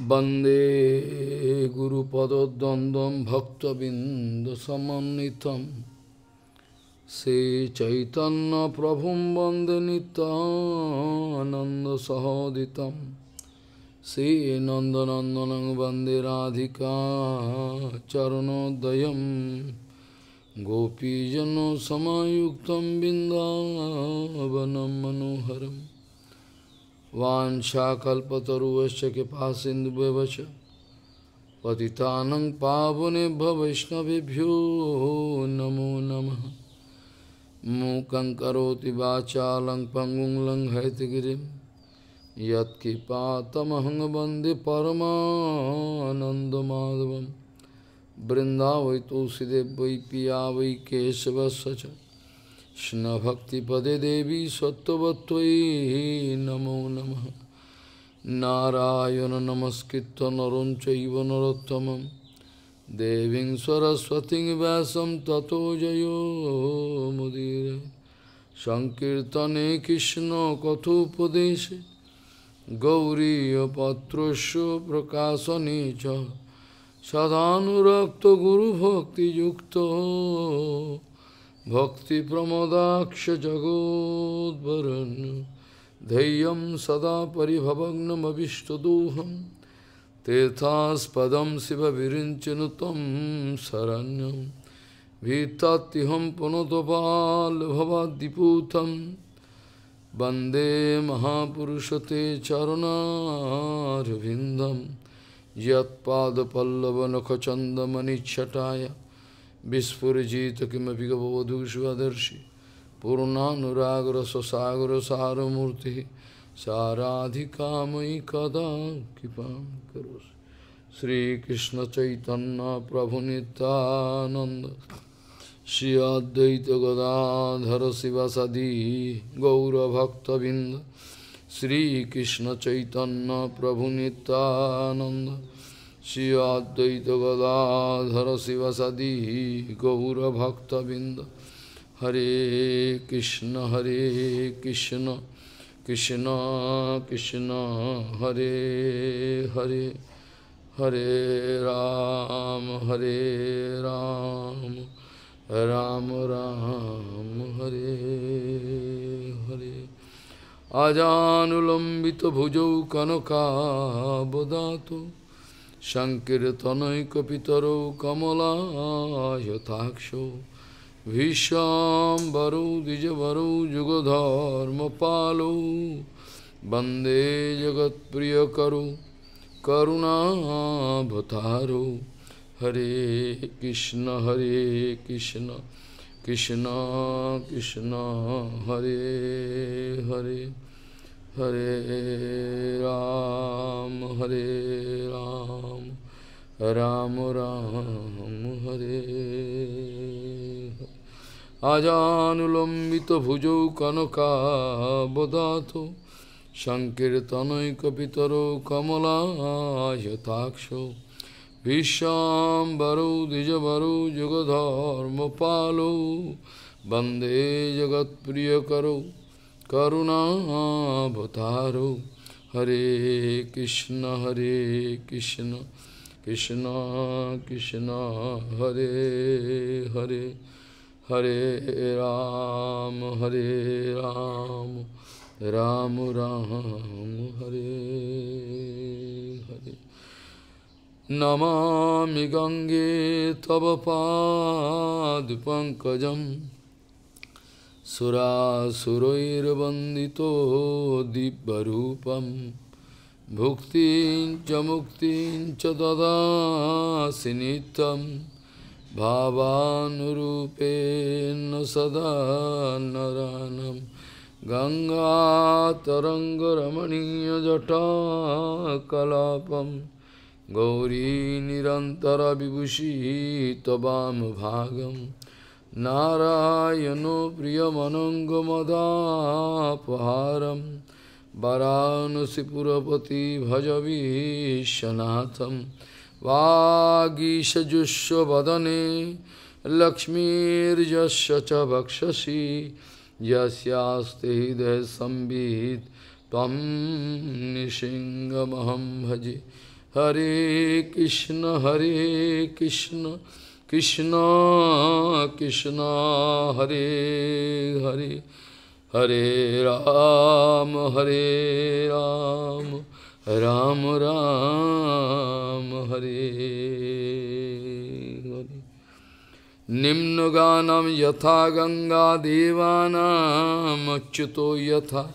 Bande Guru Padodandam Bhakta Bindasamanitam Se Chaitanya Prabhum Bande Nitananda Sahoditam Se Nandanandanang Bande Radhika Charanodayam Gopijano Samayuktam Bindavanam Manoharam Vancha kalpataruvasya kepasindubhavasya Patitanang pavunebha vaishnavibhyo namo namaha Mukhaṁ karoti vācālaṁ pangung laṁ haitigirim Yat kipātamahaṁ bande paramananda madhavam Brindavai tulsidevvai piyavai kesavasacha Shna bhakti pade devi sattvatvai namo namaha Narayana namaskritta naram chaiva narottamam Devim saraswati vyasam tato jayo mudire Sankirtane krishna kathopadeshe Gauriya patrasya prakasanecha Sadhanurakta guru bhakti yukta Bhakti pramodaksha jagodvaran Dhyam sada paribhavagnam abhishtaduham Tethas padam siva virinchanutam saranyam Vitatiham punotopal bhavadiputam Bande mahapurushate charunaravindam Yat padapallavankachandamani chataya Vispurjita kimapigavavadushvadarshi Purnanuragra sasagra saramurti Saradhikamai kada kipam karos Sri Krishna Chaitanya Prabhu Nityananda Shri Advaita Gadadhara Sivasadi Gaura Bhakta Vinda Sri Krishna Chaitanya Prabhu Nityananda Shri Advaita Gadadhara Sivasadi Gaura Bhakta Vinda Hare Krishna Krishna Krishna Hare Hare Hare Ram Ram Ram Hare Hare Ajanulambita bhujau kanaka bodhato Sankirtanai kapitaro kamala yataksho Vishambaro dijavaro jugodharma palo Bande jagat priyakaro karuna bhataro Hare Krishna Krishna Krishna Hare Hare Hare Ram, Ram Ram Hare Ajanulambita bhujau kanaka bodhato Sankirtanai kapitaro kamala yataksho Vishambaro dijavaro jugadharma palo Bande jagat priyakaro Karuna bhataro Hare Krishna Krishna Krishna Hare Hare Hare Ram Ram Ram Hare Hare Namami Gange Tavapad Pankajam Sura Suroirabandito Dibbarupam Bhuktin Jamuktin Chadada Sinitam Bhavanurupen Sada Naranam Ganga Tarangaramaniya Jata Kalapam Gauri Nirantara Vibhushi Tabam Bhagam Narayano Priyamanangamadapaharam Varanasipurapati Bhajavishanatham Vagishajusya Vadane Lakshmirjasya Cha Bhakshashi Yasyaste Hidaya Sambhit Tam Nishingamaham Bhaji Hare Krishna, Hare Krishna, Krishna Krishna, Hare Hare, Hare Ram, Hare Ram, Ram Ram, Hare Hare. Nimnaganam yatha ganga devanam achyuto yatha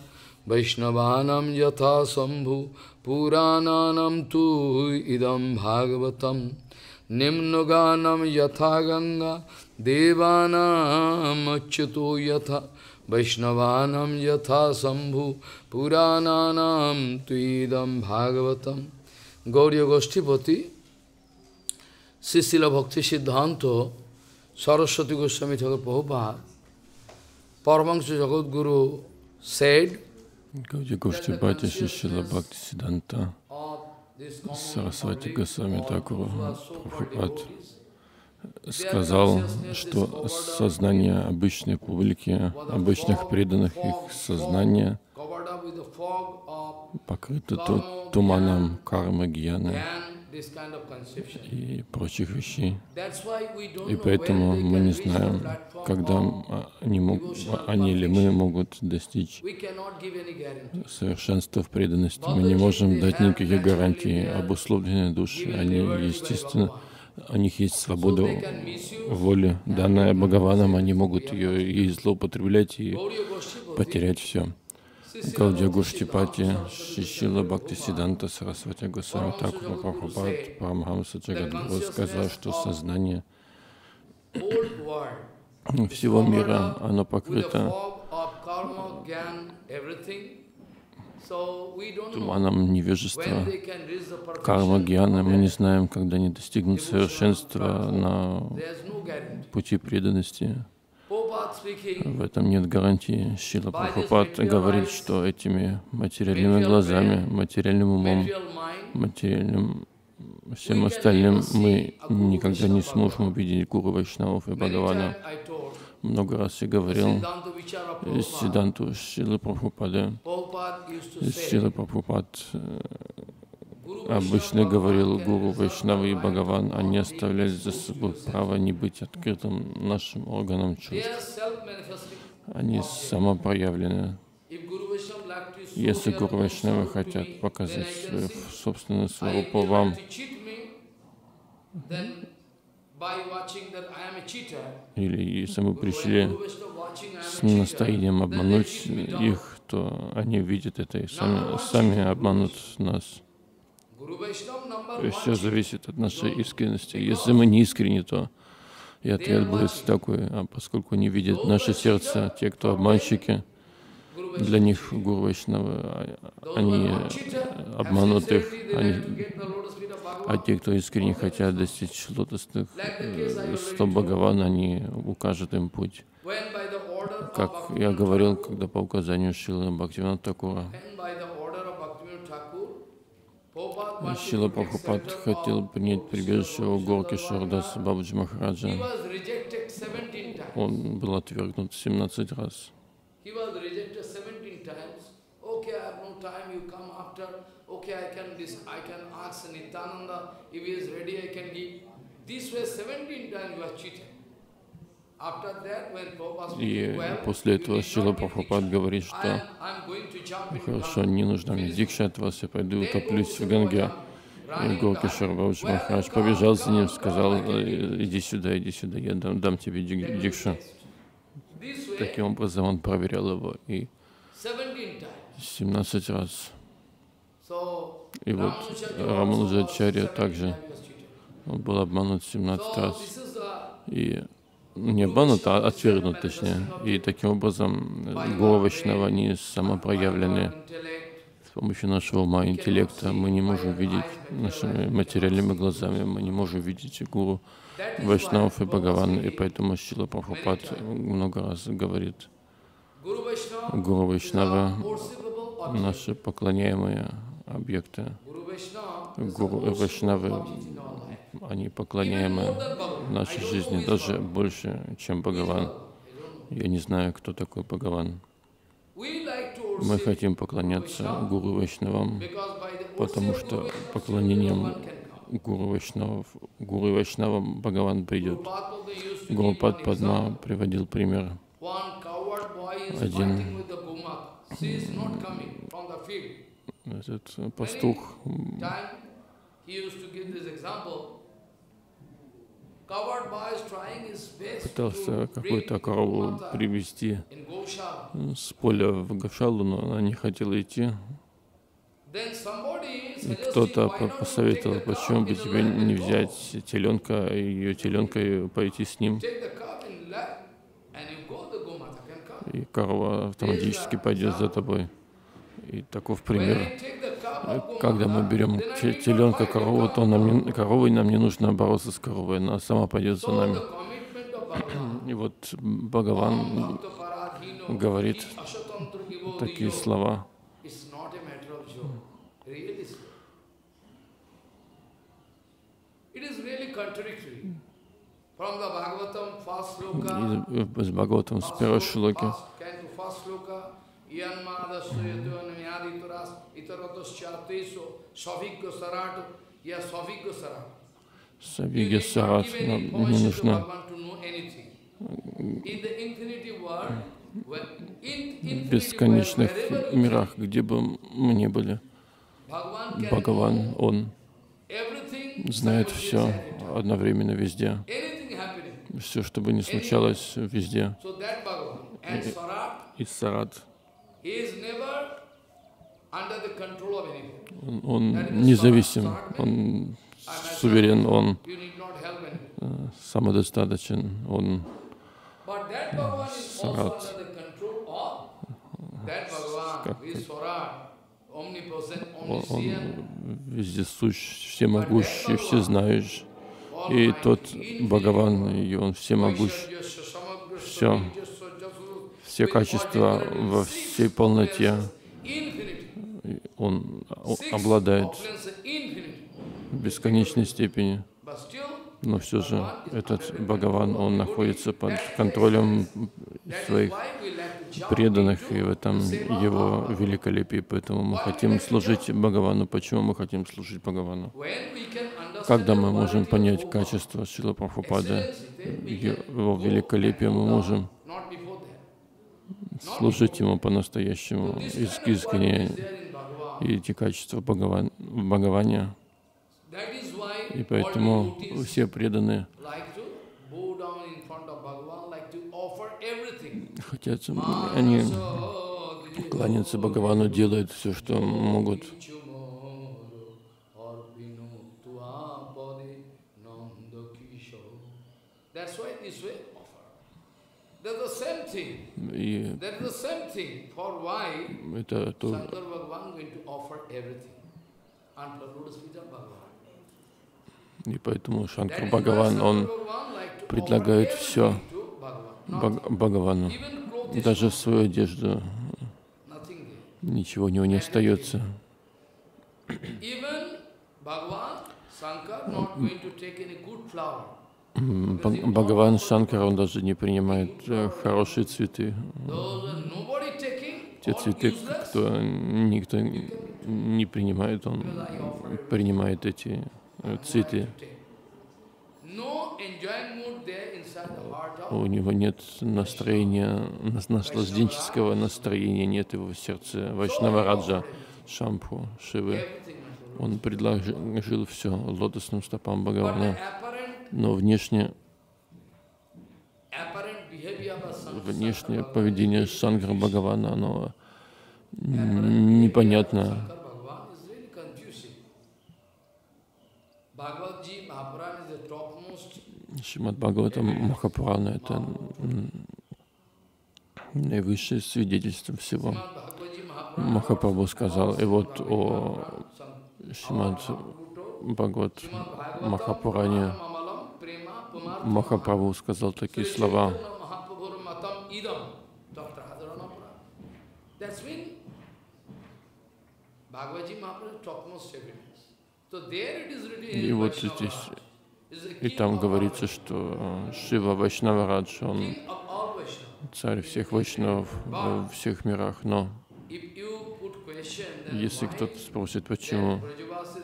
Vaishnavanam yatha sambhu purananam tu idam bhagavatam Nimnaganam yatha ganga devanam achyuto yatha Vaishnavanam yatha sambhu purananam tu idam bhagavatam Gauriya Goshtipati Sisila Bhakti Siddhanta Saraswati Goswami Thakur Prabhupada, Paramahansa Jagadguru said, Gaudi Goshtipati Sisila Bhakti Siddhanta Saraswati Goswami Thakur Prabhupada сказал, что сознание обычной публики, обычных преданных, их сознание покрыто туманом кармы, гьяны и прочих вещей. И поэтому мы не знаем, когда они или мы могут достичь совершенства в преданности. Мы не можем дать никаких гарантий об условленной душе. Они, естественно, у них есть свобода воли, данная Бхагаваном, они могут ее злоупотреблять и потерять все. Гаудия Госhtipati, Сисила Бхакти Сиддханта Сарасвати Госвами Тхакур Прабхупад Парамахамса Джагадгуру сказал, что сознание всего мира, оно покрыто туманом невежества, карма, гьяна. Мы не знаем, когда они достигнут совершенства на пути преданности. В этом нет гарантии. Шрила Прабхупад говорит, что этими материальными глазами, материальным умом, материальным всем остальным мы никогда не сможем убедить гуру Вайшнавов и Бхагавана. Много раз я говорил Сиддханту Шрилы Прабхупады. Шрила Прабхупад обычно говорил, гуру Вайшнава и Бхагаван, они оставляли за собой право не быть открытым нашим органам чувств. Они самопроявлены. Если гуру Вайшнавы хотят показать свою собственную сварупу вам, или если мы пришли с настроением обмануть их, то они видят это и сами обманут нас. То есть все зависит от нашей искренности. Если мы не искренни, то и ответ будет такой. А поскольку не видят наше сердце, те, кто обманщики, для них гуру Вайшнавы, они обманут их. А те, кто искренне хотят достичь лотосных стоп Бхагавана, они укажут им путь. Как я говорил, когда по указанию Шрилы Бхактивинода Тхакура, Шрила Прабхупад хотел принять прибежище у горки Шардаса Бабаджи Махараджа. Он был отвергнут 17 раз. И после этого Шрила Прабхупад говорит, что хорошо, не нужна мне дикша от вас, я пойду утоплюсь в Ганге. И Горки Шарбабаджи Махарадж побежал за ним, сказал, иди сюда, я дам тебе дикшу. Таким образом он проверял его и 17 раз. И вот Рамануджачарья также, он был обманут 17 раз. И не обманут, а отвергнут, точнее. И таким образом гуру Вайшнава, они самопроявлены. С помощью нашего ума и интеллекта мы не можем видеть нашими материальными глазами, мы не можем видеть гуру Вайшнавов и Бхагаван. И поэтому Шрила Прабхупад много раз говорит, гуру Вайшнава — наши поклоняемые объекты. Гуру Вайшнавы, они поклоняемы в нашей жизни даже больше, чем Бхагаван. Я не знаю, кто такой Бхагаван. Мы хотим поклоняться гуру Вайшнавам, потому что поклонением гуру и вайшнавам Бхагаван придет. Гурупад Падма приводил пример. Один этот пастух пытался какую-то корову привезти с поля в Гошалу, но она не хотела идти. И кто-то посоветовал, почему бы тебе не взять теленка, ее теленка, и пойти с ним. И корова автоматически пойдет за тобой. И таков пример. Когда мы берем теленка, корову, то нам не нужно бороться с коровой, она сама пойдет за нами. И вот Бхагаван говорит такие слова. Из Бхагаватам, с первой шлоки. Савига Сарат, нам не нужно в бесконечных мирах, где бы мы ни были. Бхагаван, Он знает все одновременно везде. Все, что бы ни случалось, везде. И Сарат, он независим, он суверен, он самодостаточен, он Сарат. Он вездесущ, всемогущий, всезнающий. И тот Бхагаван, и он всемогущий. Все. Все качества во всей полноте он обладает в бесконечной степени. Но все же этот Бхагаван, он находится под контролем своих преданных, и в этом его великолепие. Поэтому мы хотим служить Бхагавану. Почему мы хотим служить Бхагавану? Когда мы можем понять качество Шрила Прабхупады, его великолепие, мы можем служить ему по-настоящему, искренне. И эти качества в Бхагаване. И поэтому все преданные хотят, они кланяются Бхагавану, делают все, что могут. И это то, и поэтому Шанкар Бхагаван, он предлагает все Бхагавану, даже свою одежду, ничего у него не остается. Бхагаван Шанкар, он даже не принимает хорошие цветы. Те цветы, кто никто не принимает, он принимает эти цветы. У него нет настроения, наслажденческого настроения, нет его в сердце. Вайшнава Раджа, Шамбху, Шивы. Он предложил все лотосным стопам Бхагавана. Но внешнее поведение Шанкара Бхагавана, оно непонятно. Шримад Бхагаватам Махапурана — это наивысшее свидетельство всего. Махапрабху сказал, и вот о Шримад Бхагават Махапуране Махапрабху сказал такие слова. И вот здесь, и там говорится, что Шива Вайшнава Радж, он царь всех вайшнавов во всех мирах, но Если кто-то спросит, почему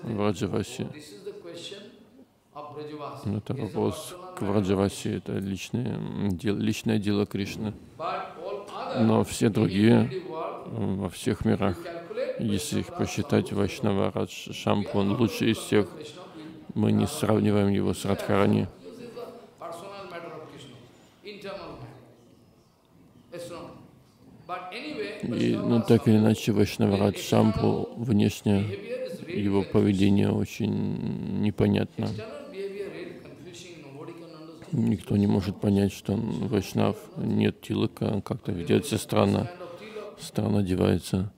Враджаваси, это вопрос к Враджаваси, это личное дело Кришны. Но все другие во всех мирах, если их посчитать, Вайшнава Радж Шамбху, он лучший из всех. Мы не сравниваем его с Радхарани. И, так или иначе, Вайшнава Радж Шамбху внешне, его поведение очень непонятно. Никто не может понять, что он Вайшнав, нет тилака, он как-то ведется странно, одевается.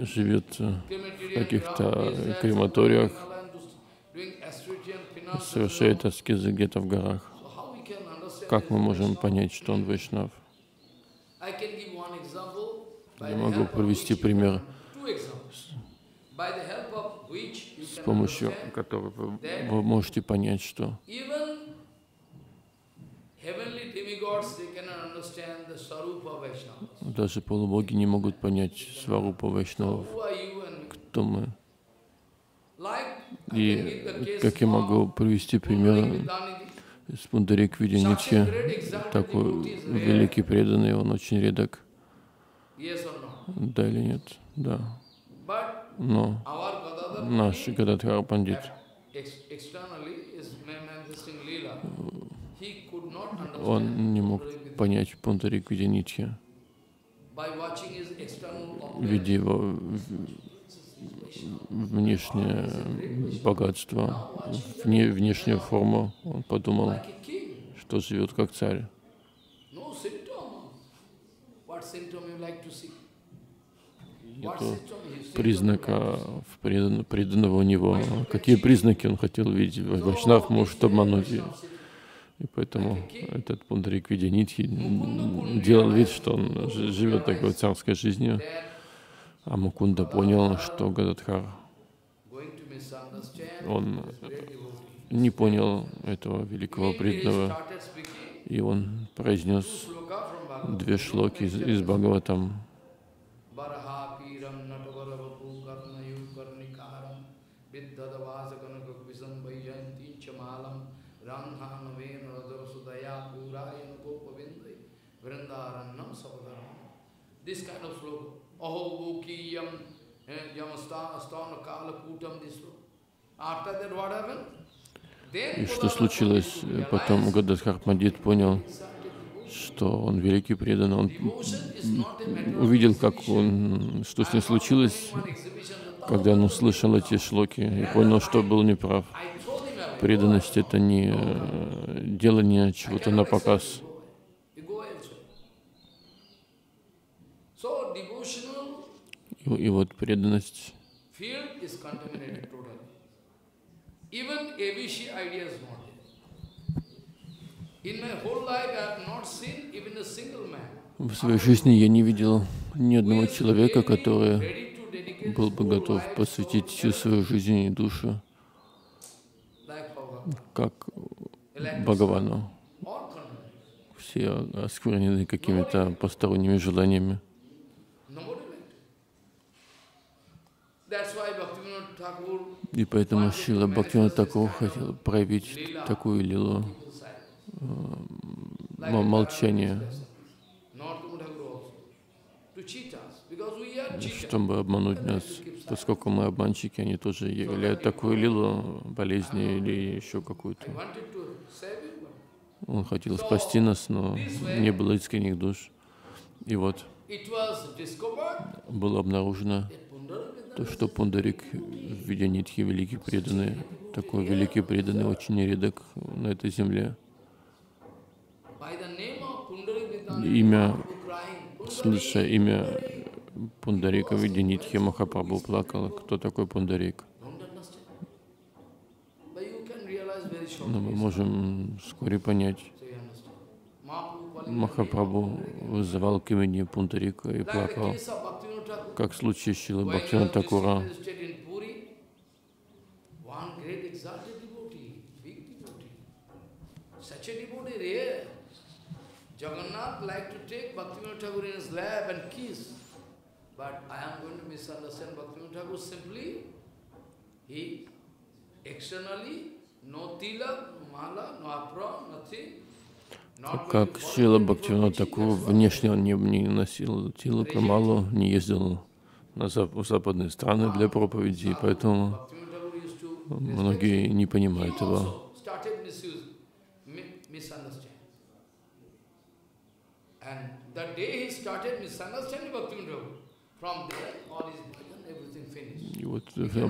Живет в каких-то крематориях, совершает аскезы где-то в горах. Как мы можем понять, что он Вайшнав? Я могу привести пример, с помощью которого вы можете понять, что даже полубоги не могут понять сварупа Вайшнавов, кто мы. И как я могу привести пример с Пундарик Видяничи, такой великий преданный, он очень редок. Да или нет? Да. Но наш Гададхар Пандит, он не мог понять Пундарик Видяничи, видя его внешнее богатство, внешнюю форму, он подумал, что живет как царь. Нету признака преданного у него. Какие признаки он хотел видеть? Вайшнав может обмануть. И поэтому этот Пундарик Видянитхи делал вид, что он живет такой царской жизнью. А Мукунда понял, что Гададхар, он не понял этого великого преданного, и он произнес две шлоки из Бхагаватам. И что случилось? Потом Гададхар Пандит понял, что он великий преданный. Он увидел, как он, что с ним случилось, когда он услышал эти шлоки, и понял, что был неправ. Преданность — это не делание чего-то на показ. И вот преданность, в своей жизни я не видел ни одного человека, который был бы готов посвятить всю свою жизнь и душу как Бхагавану. Все осквернены какими-то посторонними желаниями. И поэтому Шрила Бхактивинод Тхакур хотел проявить такую лилу молчания, чтобы обмануть нас, поскольку мы обманщики, они тоже являют такую лилу болезни или еще какую-то. Он хотел спасти нас, но не было искренних душ. И вот было обнаружено, то, что Пундарик Видянитхи, великий преданный, такой великий преданный, очень редок на этой земле. Имя, слыша имя Пундарика Видянитхи, Махапрабху плакала. Кто такой Пундарик? Но мы можем вскоре понять. Махапрабху вызывал к имени Пундарика и плакал, как в случае Шрилы Бхактивинода Тхакура. Как Шрила Бхактивинода Тхакур внешне он не носил тилак, мало не ездил на западные страны для проповеди, поэтому многие не понимают его. И вот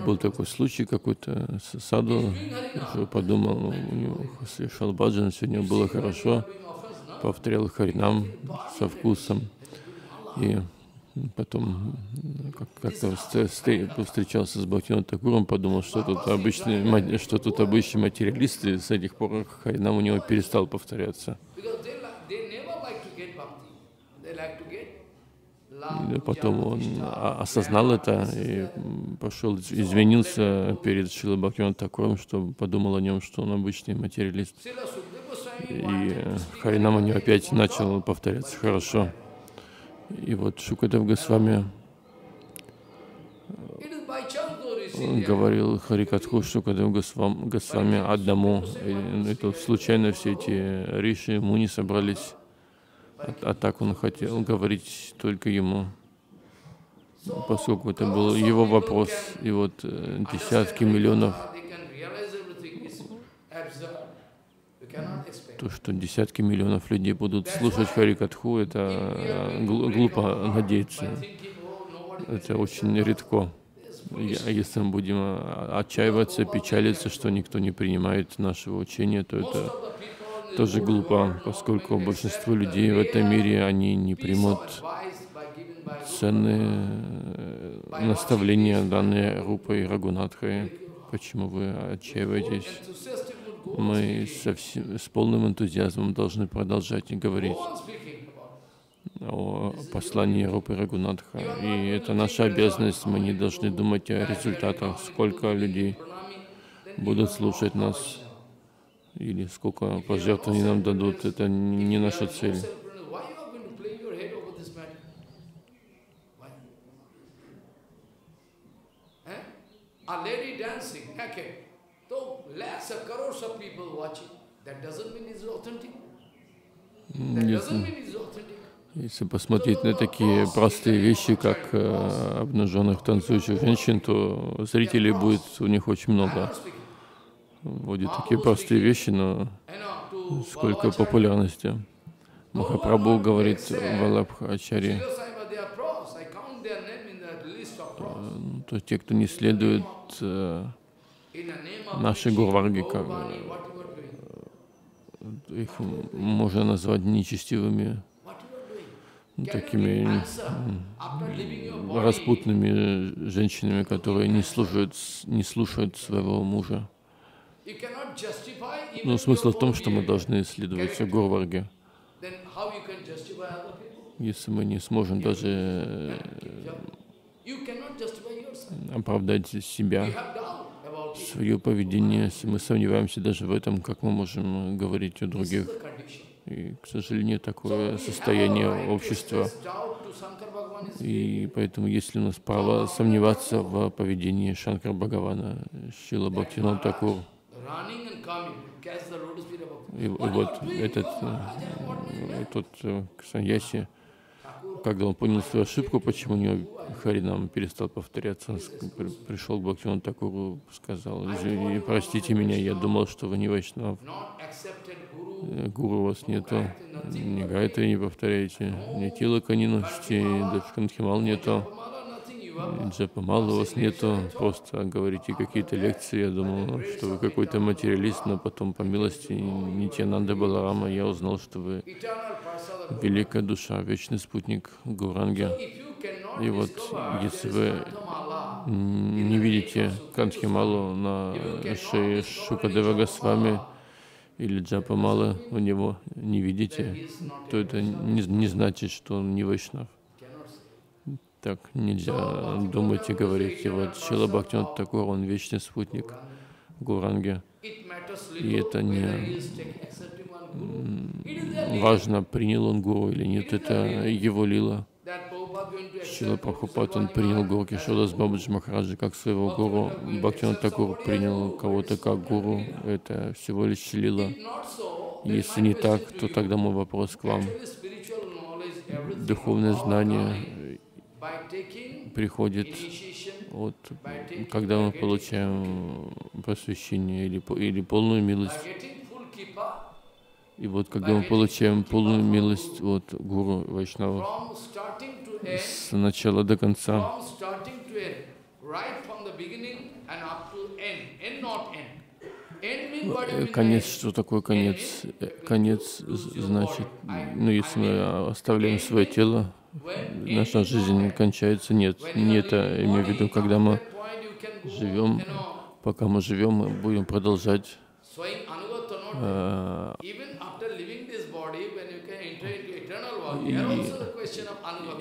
был такой случай какой-то с саду, что подумал, у него совершал баджан, сегодня было хорошо, повторял харинам со вкусом, и потом как-то встречался с Бхактивинодом Тхакуром, подумал, что тут обычные материалисты, с этих пор харинам у него перестал повторяться. И потом он осознал это и пошел, извинился перед Шрилой Бхактивинодом Тхакуром, что подумал о нем, что он обычный материалист. И харинам у него опять начал повторяться хорошо. И вот Шукадев Госвами говорил Харикатху Шукадев Госвами одному. И тут случайно все эти риши ему не собрались. А так он хотел говорить только ему, поскольку это был его вопрос. И вот десятки миллионов, то, что десятки миллионов людей будут слушать Харикатху, это глупо надеяться. Это очень редко. Если мы будем отчаиваться, печалиться, что никто не принимает нашего учения, то это тоже глупо, поскольку большинство людей в этом мире, они не примут ценные наставления, данные Рупой и Рагунатхой. Почему вы отчаиваетесь? Мы с полным энтузиазмом должны продолжать говорить о послании Рупы и Рагунатха. И это наша обязанность, мы не должны думать о результатах, сколько людей будут слушать нас, или сколько пожертвований нам дадут, это не наша цель. Если посмотреть на такие простые вещи, как обнаженных танцующих женщин, то зрителей будет у них очень много. Вводит такие простые вещи, но сколько популярности. Махапрабху говорит Валабхачари, то те, кто не следует нашей Гурварги, их можно назвать нечестивыми, такими распутными женщинами, которые не слушают своего мужа. Но смысл в том, что мы должны следовать Гурварге. Если мы не сможем даже оправдать себя, свое поведение, если мы сомневаемся даже в этом, как мы можем говорить о других. И, к сожалению, такое состояние общества. И поэтому, если у нас право сомневаться в поведении Шанкар Бхагавана, Шрила Бхактивинода Тхакур, и вот этот саньяси, когда он понял свою ошибку, почему у него харинам перестал повторяться, он пришел к Бхактивиноду Тхакуру, сказал: простите меня, я думал, что вы не вайшнав, гуру у вас нету, ни гайты не повторяете, ни тилака не носите, даже кандхимал нету, джапамала у вас нету, просто говорите какие-то лекции. Я думал, что вы какой-то материалист, но потом, по милости Нитьянанда Баларама, я узнал, что вы великая душа, вечный спутник Гауранги. И вот, если вы не видите кандхималу на шее Шукадева Госвами или джапамалы у него не видите, то это не значит, что он не вайшнав. Так нельзя думать и говорить. И вот Шрила Бхактивинода Тхакур, он вечный спутник Гауранги. И это не важно, принял он гуру или нет, это его лила. Шрила Прабхупад, он принял гуру Кешодас Бабаджи Махараджа как своего гуру, Бхактивинод Такур принял кого-то как гуру, это всего лишь лила. Если не так, то тогда мой вопрос к вам. Духовное знание приходит, от, когда мы получаем просвещение или полную милость. И вот когда мы получаем полную милость от гуру Вайшнавов, с начала до конца, конец, что такое конец? Конец значит, ну, если мы оставляем свое тело, наша жизнь кончается. Нет, не это имею в виду, когда мы живем, пока мы живем, мы будем продолжать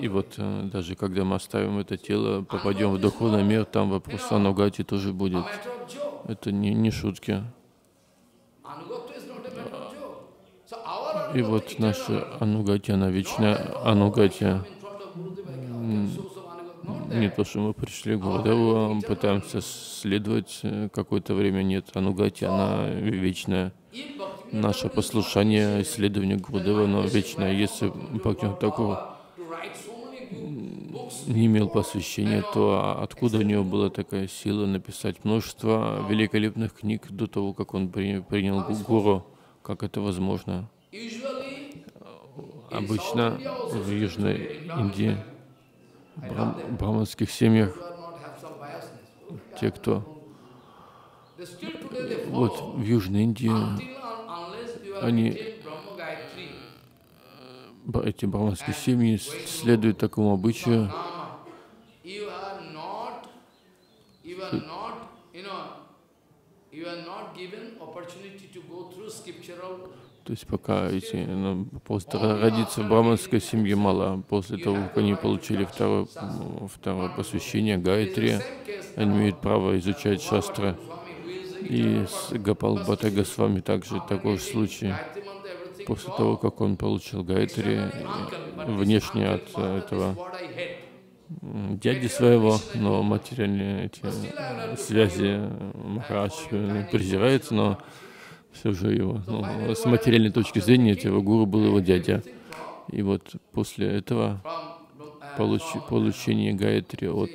и вот даже когда мы оставим это тело, попадем в духовный мир, там вопрос анугати тоже будет. Это не шутки. И вот наша анугати, она вечная анугати. Не то, что мы пришли к Гурудеву, пытаемся следовать какое-то время, нет. Анугати, она вечная. Наше послушание, исследование Гурудева, оно вечное. Если Бхактивинод Такур не имел посвящения, то откуда у него была такая сила написать множество великолепных книг до того, как он принял гуру? Как это возможно? Обычно в Южной Индии, в брахманских семьях, те, кто... Вот в Южной Индии они... Эти брахманские семьи следуют такому обычаю. То есть пока эти, ну, просто родиться в брахманской семье мало. После того, как они получили второе посвящение, Гайатри, они имеют право изучать шастры. И с Гопал Бхатта Госвами также такой же случай. После того, как он получил Гайатри, внешне от этого дяди своего, но материальные эти связи Махарадж презирается, но все же его, ну, с материальной точки зрения этого гуру был его дядя. И вот после этого получение Гайатри от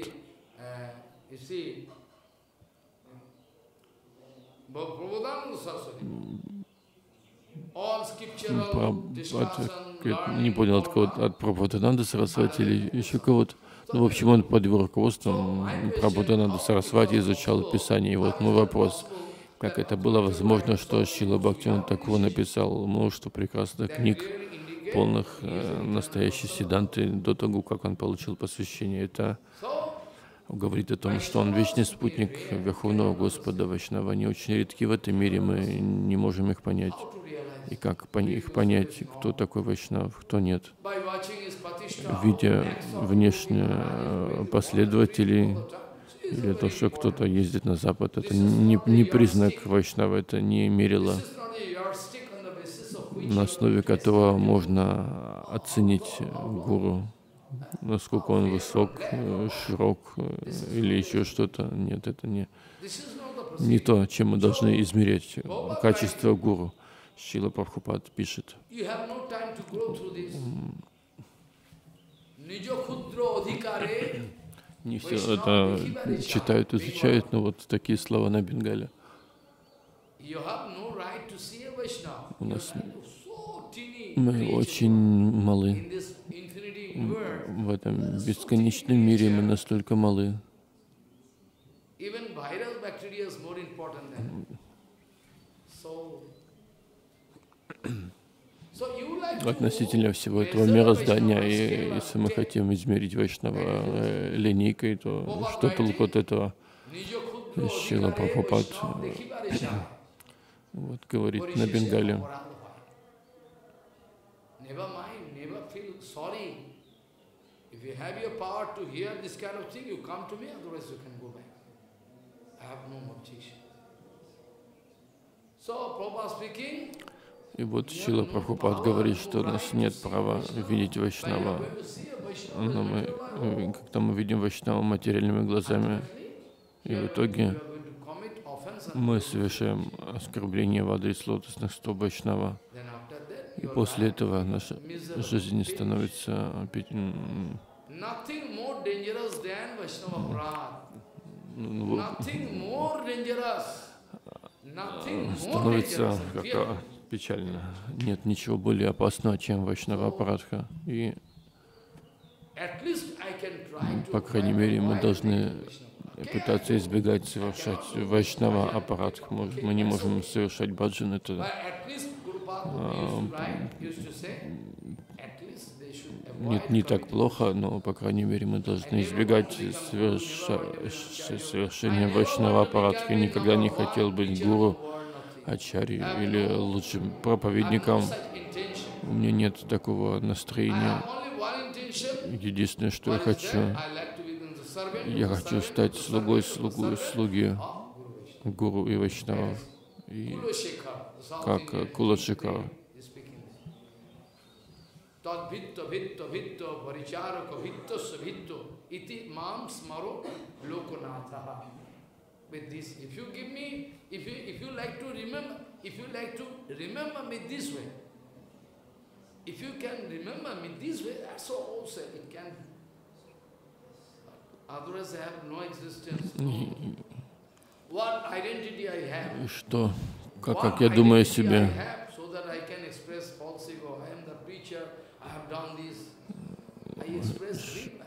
не понял, от кого, от Прабхупады Сарасвати или еще кого-то. Ну, в общем, он под его руководством Прабхупады Сарасвати изучал Писание. И вот мой вопрос, как это было возможно, что Шрила Бхактивинод Такур написал множество прекрасных книг, полных настоящей седанты, до того, как он получил посвящение. Это говорит о том, что он вечный спутник Верховного Господа Вайшнава. Они очень редки в этом мире, мы не можем их понять. И как их понять, кто такой Вайшнав, кто нет. Видя внешне последователей, или то, что кто-то ездит на Запад, это не признак Вайшнава, это не мерило, на основе которого можно оценить гуру, насколько он высок, широк или еще что-то. Нет, это не то, чем мы должны измерять качество гуру. Шрила Прабхупад пишет: не все это читают, изучают, но вот такие слова на Бенгале. У нас мы очень малы. В этом бесконечном мире мы настолько малы. Относительно всего этого мироздания, и если мы хотим измерить Вайшнава линейкой, то что толку от этого? Шрила Прабхупад вот говорит на Бенгале. И вот Шрила Прабхупад говорит, что у нас нет права видеть Вайшнава. Но мы, когда мы видим Вайшнава материальными глазами, и в итоге мы совершаем оскорбление в адрес лотосных стоп Вайшнава. И после этого наша жизнь становится как-то печально. Нет ничего более опасного, чем Вайшнава Апарадха. И, по крайней мере, мы должны пытаться избегать совершать Вайшнава Апарадха. Мы не можем совершать баджан. Это не так плохо, но, по крайней мере, мы должны избегать совершения Вайшнава Апарадха. Я никогда не хотел быть гуру, ачарьей или лучшим проповедником. У меня нет такого настроения. Единственное, что я хочу стать слугой слуги гуру и Вайшнава, как Кула Шекара. Что, как я думаю о себе?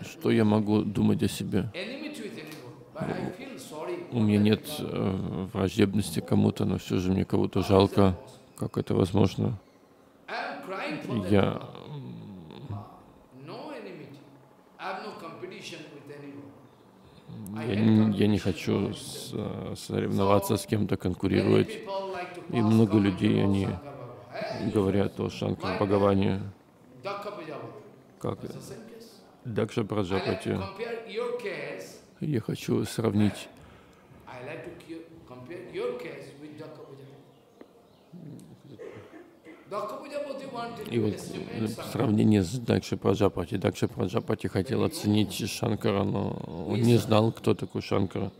Что я могу думать о себе? У меня нет враждебности кому-то, но все же мне кого-то жалко. Как это возможно? Я не хочу соревноваться с кем-то, конкурировать. И много людей, они говорят о Шанкар Бхагаване, как Дакша Праджапати. Я хочу сравнить и вот сравнение с Дакша Праджапати. Дакша Праджапати хотел оценить Шанкара, но он не знал, кто такой Шанкара.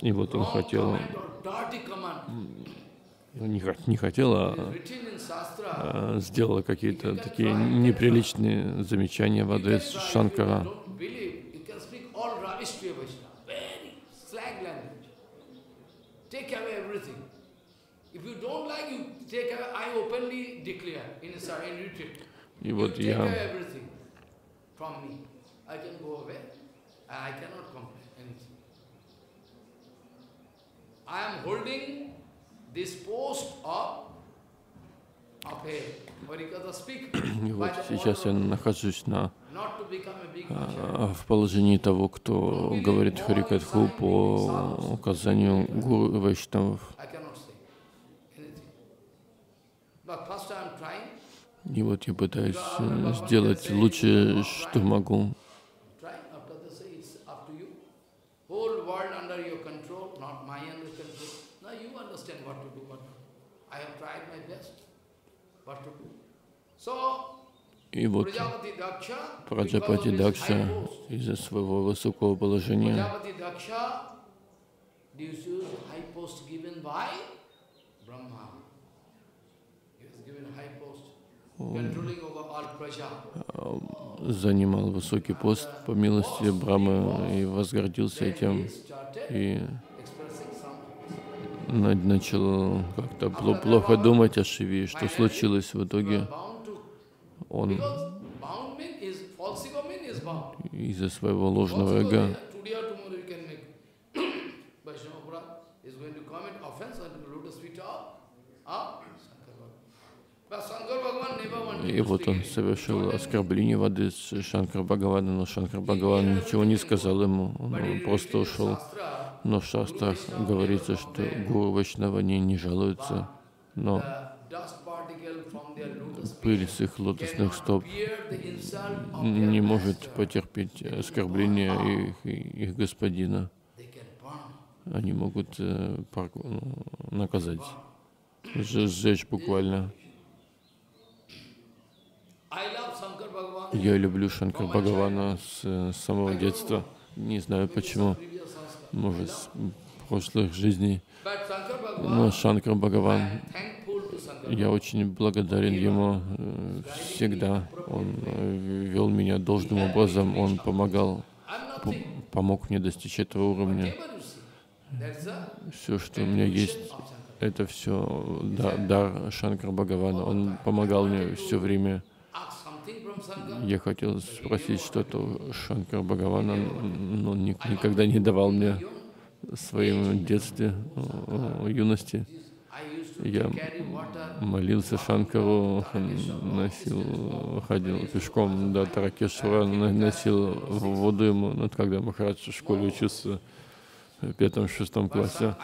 И вот он хотел, а сделал какие-то такие неприличные замечания в адрес Шанкара. И вот я сейчас я нахожусь в положении того, кто говорит Харикатху по указанию гуру Вайшнавов. И вот я пытаюсь сделать лучше, что могу. И вот Праджапати Дакша из-за своего высокого положения занимал высокий пост по милости Брахмы и возгордился этим, и начал как-то плохо думать о Шиве. Что случилось в итоге? Он из-за своего ложного эго и вот он совершил оскорбление в адрес Шанкар Бхагавана, но Шанкар Бхагаван ничего не сказал ему, он просто ушел. Но в шастрах говорится, что гуру Вайшнава не жалуются, но пыль с их лотосных стоп не может потерпеть оскорбление их господина. Они могут наказать. сжечь буквально. Я люблю Шанкар Бхагавана с самого детства. Не знаю почему. Может, с прошлых жизней. Но Шанкар Бхагаван, я очень благодарен ему всегда. Он вел меня должным образом, он помог мне достичь этого уровня. Все, что у меня есть, это все дар Шанкар Бхагавана. Он помогал мне все время. Я хотел спросить что-то у Шанкара Бхагавана, но он никогда не давал мне в своем детстве, юности. Я молился Шанкару, носил, ходил пешком до Таракешвара, носил воду ему, когда Махарадж в школе учился в 5-6 классе.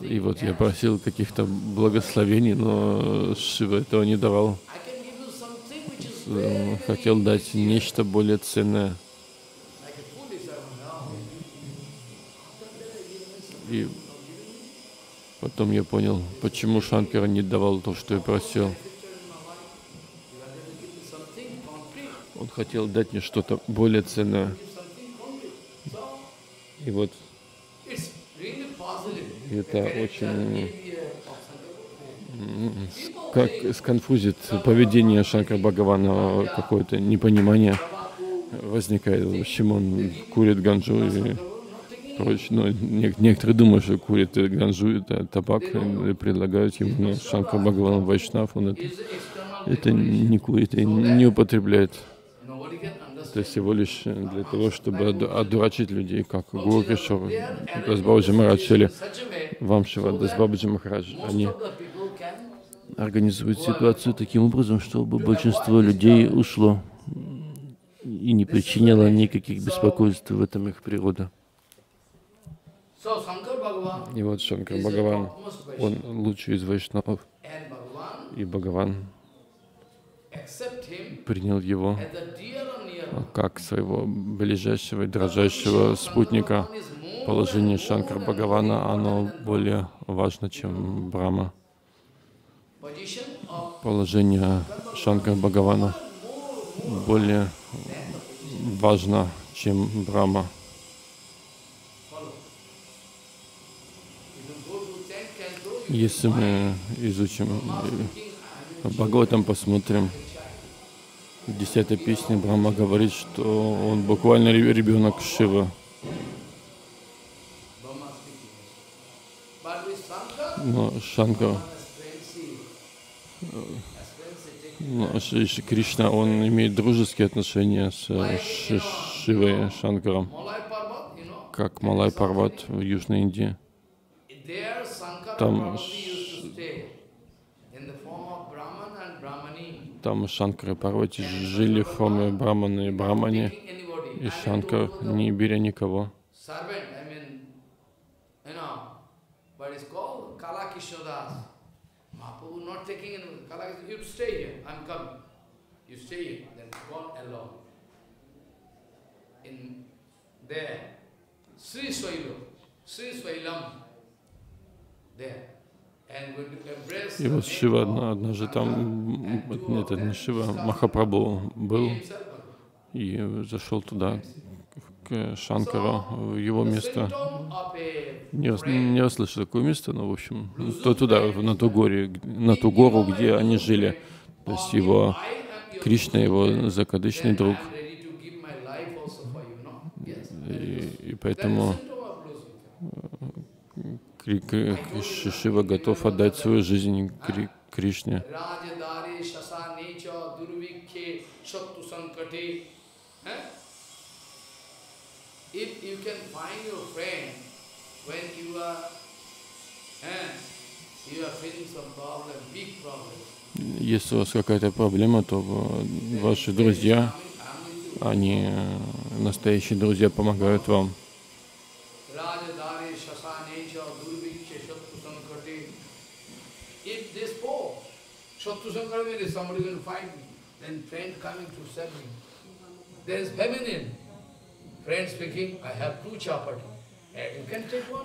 И вот я просил каких-то благословений, но Шива этого не давал. Хотел дать нечто более ценное. И потом я понял, почему Шанкара не давал то, что я просил. Он хотел дать мне что-то более ценное. И вот это очень как сконфузит поведение Шанкар Бхагавана, какое-то непонимание возникает, почему он курит ганджу и прочее. Но некоторые думают, что курит ганджу, это табак, и предлагают ему, Шанкар Бхагаван Вайшнав, он это не курит и не употребляет. Это всего лишь для того, чтобы одурачить людей, как Гуру Кишор, Дасбабаджи Махарадж или Вамшива Дасбабаджи Махарадж. Они организуют ситуацию таким образом, чтобы большинство людей ушло и не причиняло никаких беспокойств, в этом их природа. И вот Шанкар Бхагаван, он лучший из вайшнавов, и Бхагаван принял его как своего ближайшего и дрожащего спутника. Положение Шанкар Бхагавана, оно более важно, чем Брахма. Положение Шанкар Бхагавана более важно, чем Брахма. Если мы изучим Бхагаватам, посмотрим, в 10-й песне Брахма говорит, что он буквально ребенок Шивы. Но Кришна, он имеет дружеские отношения с Шивой, Шанкаром, как Малай Парват в Южной Индии. Там Шанкар и Парвати жили в форме Брамана и Брамани, и Шанкар, не беря никого. И вот Шива однажды там, нет, это не Шива, Махапрабху был и зашел туда, к Шанкару, в его место. Не расслышал такое место, но в общем, туда, на ту гору, где они жили. То есть его Кришна, его закадычный друг. И поэтому Шива готов отдать свою жизнь Кришне. Если у вас какая-то проблема, то ваши друзья, они настоящие друзья, помогают вам.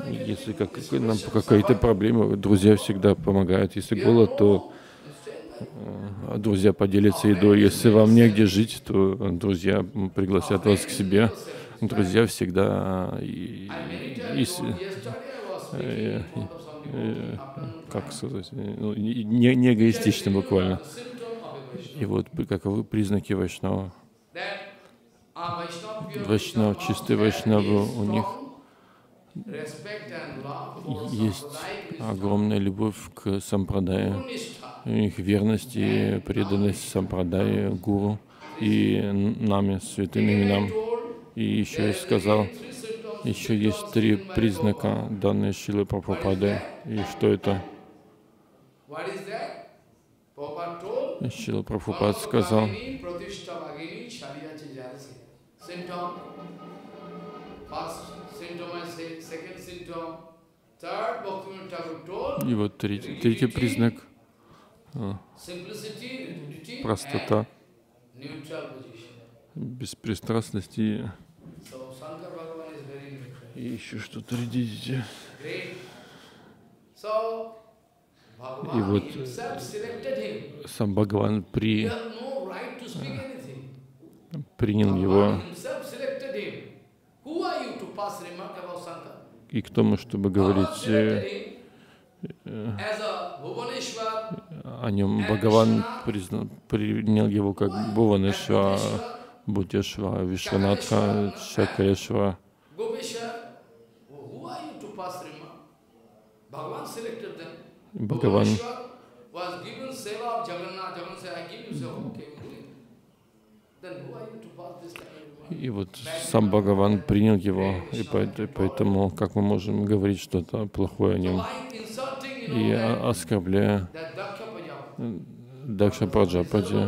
Если нам какая-то проблема, друзья всегда помогают. Если голод, то друзья поделятся едой. Если вам негде жить, то друзья пригласят вас к себе. Друзья всегда... как сказать? Не эгоистично буквально. И вот каковы признаки вайшнава? Вайшнав, чистый вайшнав, у них есть огромная любовь к сампрадае, у них верность и преданность сампрадае, гуру и нами, святым именам. И еще я сказал, еще есть три признака данной Шрилы Прабхупады. И что это? Шрила Прабхупад сказал, и вот третий признак — простота, беспристрастность и еще что-то, видите. И вот сам Бхагаван принял его. И к тому, чтобы говорить о нем, Бхагаван принял его как Бхуванешва, Будешва, Вишванатха, Чакрешва. Бхагаван и вот сам Бхагаван принял его, и поэтому как мы можем говорить что-то плохое о нем? И оскорбляя Дакша Праджапати,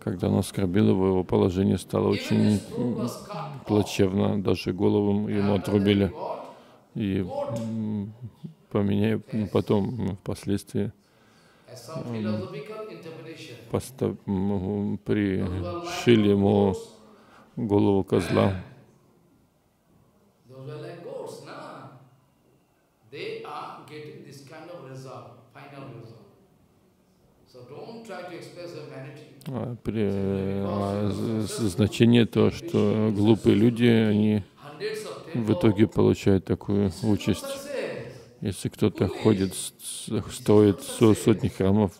когда он оскорбил его, его положение стало очень плачевно, даже голову ему отрубили. И потом, впоследствии, пришили ему голову козла. Значение то, что глупые люди, они в итоге получают такую участь. Если кто-то ходит, строит сотни храмов,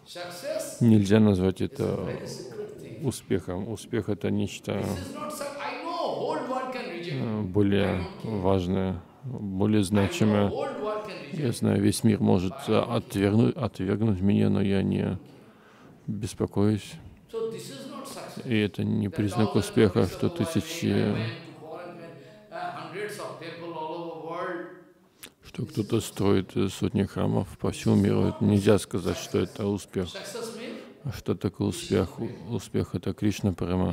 нельзя назвать это успехом. Успех — это нечто более важное, более значимое. Я знаю, весь мир может отвергнуть меня, но я не беспокоюсь. И это не признак успеха, что тысячи... что кто-то строит сотни храмов по всему миру. Нельзя сказать, что это успех. Что такое успех? Успех — это Кришна Парама.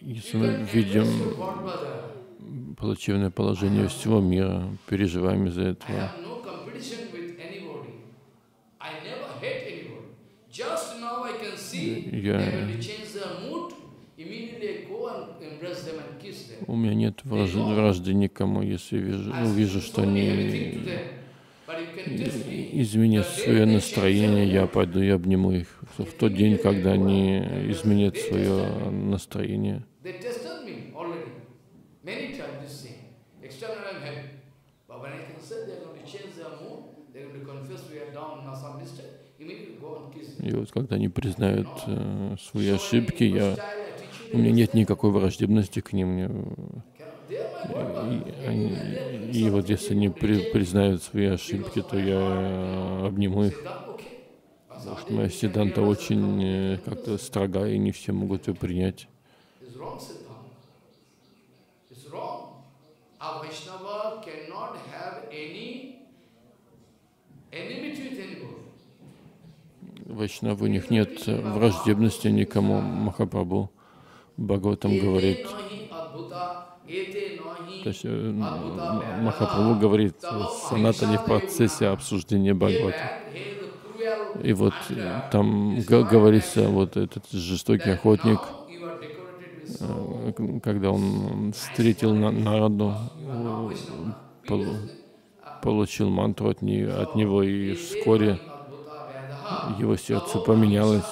Если мы видим плачевное положение всего мира, переживаем из-за этого. У меня нет вражды никому, если увижу, что они изменят свое настроение, я пойду и обниму их. В тот день, когда они изменят свое настроение. И вот когда они признают свои ошибки, у меня нет никакой враждебности к ним. И вот если они признают свои ошибки, то я обниму их. Потому что моя сиддханта очень как-то строга, и не все могут ее принять. Вайшнава, у них нет враждебности никому, Махапрабху. Бхагаватам говорит, Махапрабху говорит, санатани в процессе обсуждения Бхагавата. И вот там говорится, вот этот жестокий охотник, когда он встретил Нараду, получил мантру от него, и вскоре его сердце поменялось.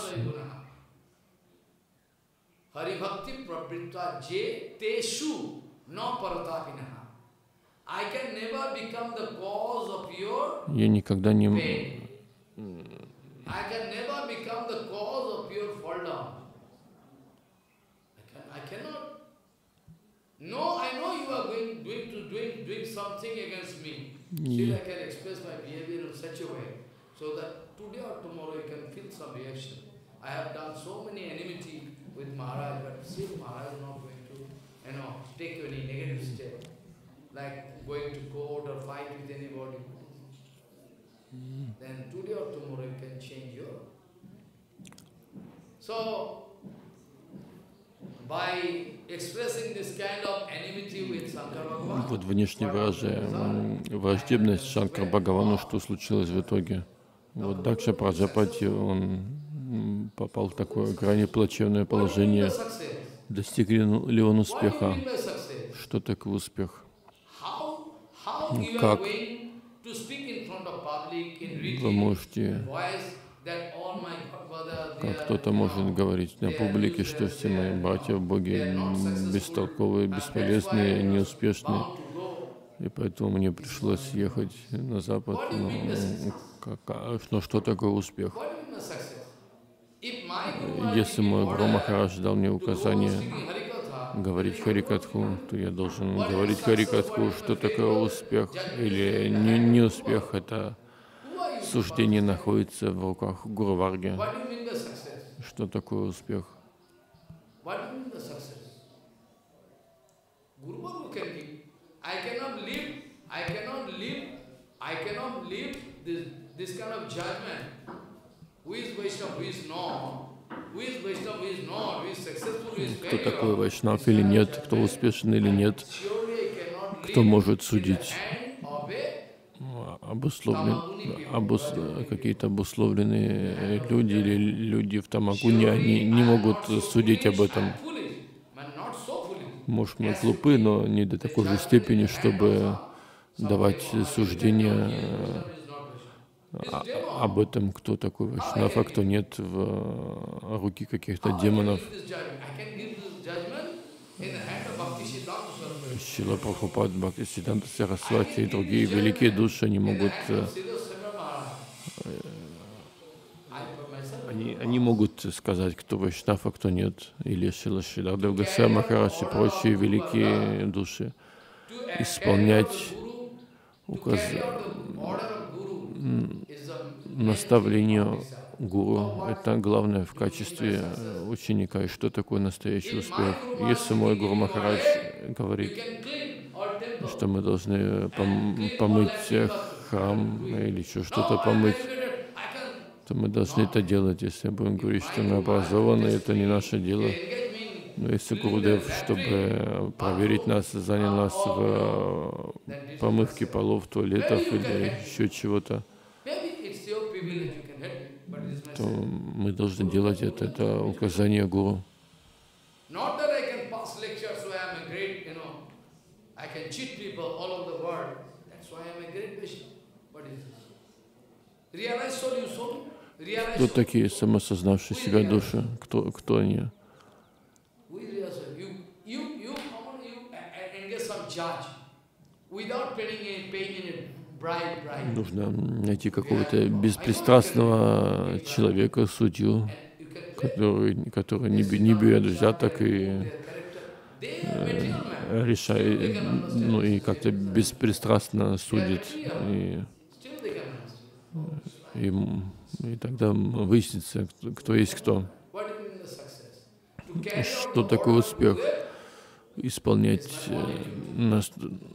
Я никогда не... Вот внешне выражая враждебность Шанкар Бхагавану, что случилось в итоге? Вот Дакша Праджапати, он попал в такое крайне плачевное положение. Достиг ли он успеха? Что такое успех? Как вы можете, как кто-то может говорить на публике, что все мои братья в Боге бестолковые, бесполезные, неуспешные, и поэтому мне пришлось ехать на Запад. Но что такое успех? Если мой Гуру Махарадж дал мне указание говорить Харикатху, то я должен говорить Харикатху. Что такое успех или не успех, это суждение находится в руках Гуру Варги. Что такое успех? Кто такой вайшнав или нет, кто успешен или нет, кто может судить какие-то обусловленные люди или люди в тамагуне, они не могут судить об этом. Может, мы глупы, но не до такой же степени, чтобы давать суждения об этом, кто такой вайшнав, а кто нет, в руки каких-то демонов. Шрила Прабхупад, Бхакти Сиддханта Сарасвати и другие великие души, они могут сказать, кто вайшнав, а кто нет. Или Шрила Шридхар Госвами Махарадж и прочие великие души исполнять наставление гуру. Это главное в качестве ученика. И что такое настоящий успех? Если мой Гуру Махарадж говорит, что мы должны помыть храм или что-то помыть, то мы должны это делать. Если будем говорить, что мы образованы, это не наше дело. Но если Гурудев, чтобы проверить нас, занял нас в помывке полов, туалетов или еще чего-то, то мы должны делать это. Это указание Гуру. Кто такие самосознавшие себя души? Кто они? Нужно найти какого-то беспристрастного человека, судью, который не берет взяток и решает, ну и как-то беспристрастно судит. И тогда выяснится, кто есть кто. Что такое успех? Исполнять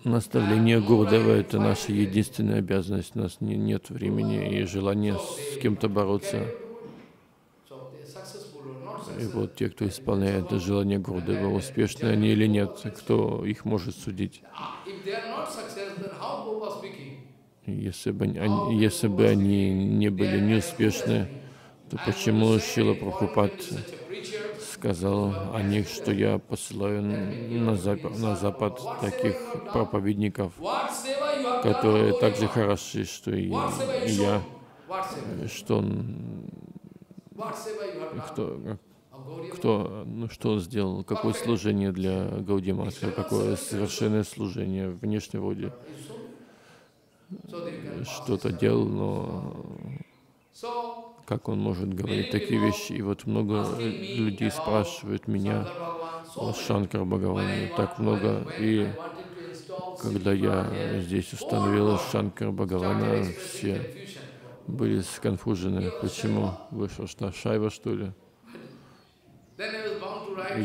наставление Гурудева — это наша единственная обязанность. У нас нет времени и желания с кем-то бороться. И вот те, кто исполняет это желание Гурудева, успешны они или нет, кто их может судить? Если бы они не были неуспешны, то почему Шрила Прабхупад сказал о них, что я посылаю на запад таких проповедников, которые так же хороши, что и я, что он сделал, какое служение для Гаудия Махараджа, какое совершенное служение, внешне вроде что-то делал, но как он может говорить такие вещи? И вот много людей спрашивают меня о Шанкар Бхагаване, так много. И когда я здесь установил Шанкар Бхагавана, все были сконфужены. Почему? Вышел что, шайва, что ли? И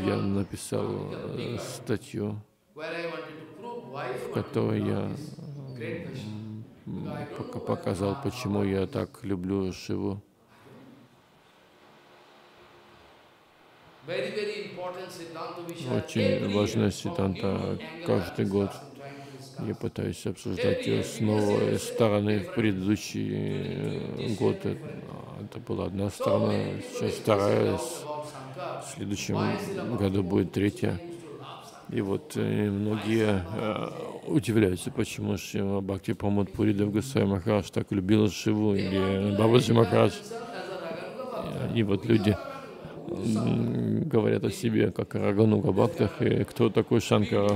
я написал статью, в которой я показал, почему я так люблю Шиву. Очень важная сиддханта. Каждый год я пытаюсь обсуждать ее с новой стороны. В предыдущий год это была одна сторона, сейчас вторая, в следующем году будет третья. И вот многие удивляются, почему Шрила Бхакти Прамод Пури Дев Госвами Махарадж так любил Шиву или Бабаджи Махарадж. И вот люди говорят о себе как о Рагануга Бхактах, и кто такой Шанкара.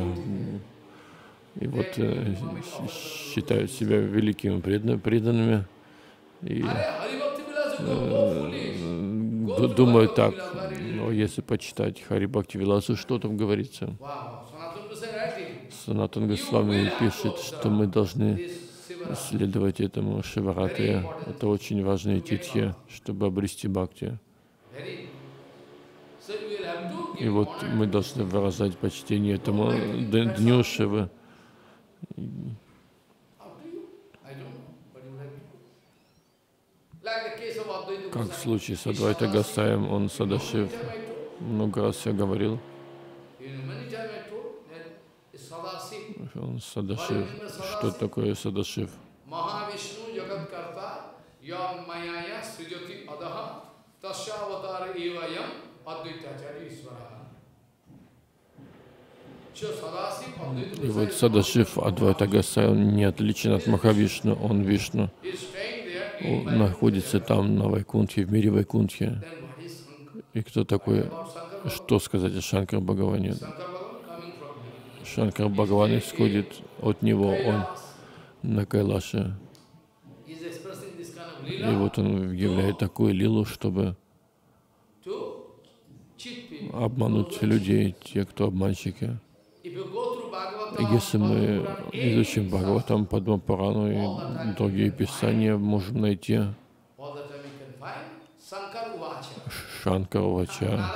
И вот считают себя великими преданными и думают так. Но если почитать Хари Бхакти Виласу, что там говорится? Санатан Госвами пишет, что мы должны следовать этому Шиваратре. Это очень важная титхи, чтобы обрести бхакти. И вот мы должны выражать почтение этому дню Шивы. Как в случае с Адвайта Гасаем, он Садашив, много раз я говорил. Он Садашив. Что такое Садашив? И вот Садашив Адвайта Гасай, он не отличен от Махавишну, он Вишну. Он находится там, на Вайкунтхе, в мире Вайкунтхе. И кто такой? Что сказать о Шанкар Бхагаване? Шанкар Бхагаван исходит от него, он на Кайлаше. И вот он являет такую лилу, чтобы обмануть людей, те, кто обманщики. Если мы изучим Бхагаватам, Падмапурану и другие писания, можем найти Шанкарвача,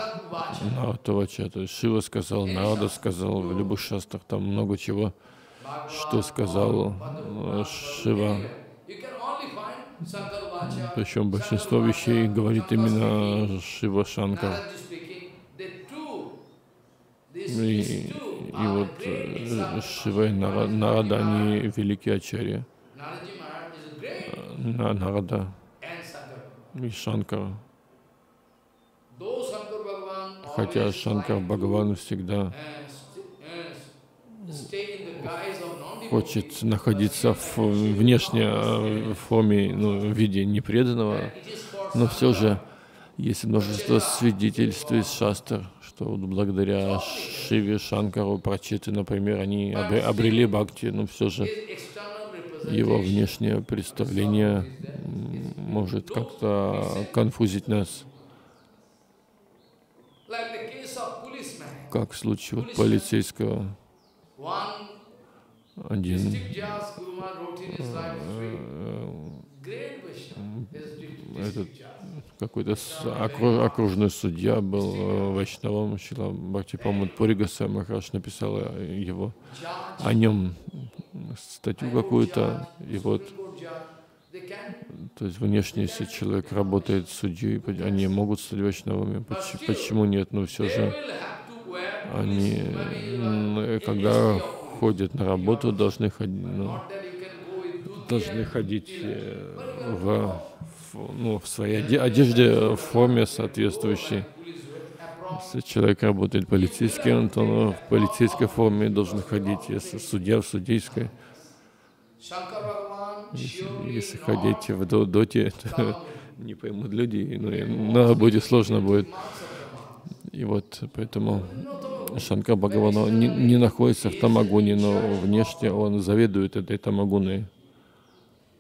Наратавача. То есть Шива сказал, Нарада сказал, в любых шастрах там много чего, что сказал Шива. Причем большинство вещей говорит именно Шива Шанкар. И вот Шива и Нарада, они великие ачарьи. Нарада и Шанкара. Хотя Шанкар Бхагаван всегда хочет находиться в внешней форме, в виде непреданного, но все же есть множество свидетельств из шастр, что вот благодаря Шиве, Шанкару, Прачете, например, они обрели бхакти, но все же его внешнее представление может как-то конфузить нас. Как в случае вот полицейского. Один этот какой-то окружной судья был Вайшнавом, Шрила Бхакти Прамод Пури Госвами Махарадж написал его, о нем статью какую-то, и вот, то есть внешне, если человек работает судьей, они могут стать Вайшнавами, почему нет, но все же они, когда ходят на работу, должны ходить, в своей одежде, в форме соответствующей. Если человек работает полицейским, то он в полицейской форме должен ходить. Если судья, в судейской. Если ходить в доте, то не поймут людей, но будет сложно будет. И вот поэтому Шанкар Бхагаван не находится в тамагуне, но внешне он заведует этой тамагуной.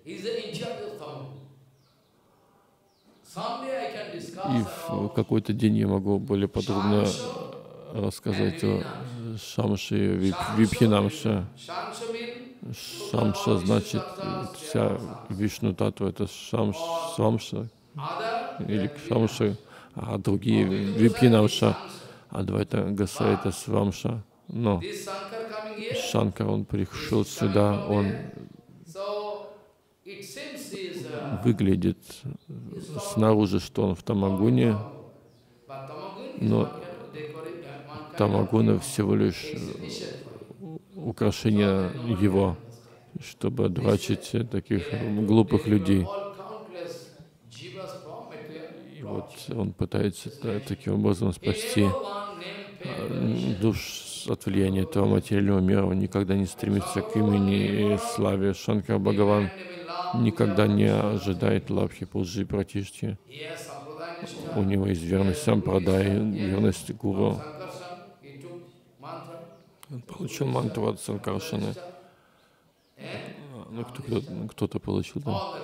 И в какой-то день я могу более подробно рассказать о Шамше и Випхинамше. Шамша значит вся Вишну-татва, это Шамша или Шамша, а другие Випхинамша. Адвайта Гаса это Свамша. Но Шанкар, он пришел сюда, он выглядит снаружи, что он в тамагуне, но тамагуна всего лишь украшение его, чтобы одурачить таких глупых людей. И вот он пытается таким образом спасти душ от влияния этого материального мира. Он никогда не стремится к имени и славе. Шанкар Бхагаван никогда не ожидает лапхи, пуджи и пратишти. У него есть верность сампрадай, верность гуру. Он получил мантру от Санкаршаны. Ну, кто-то получил, да.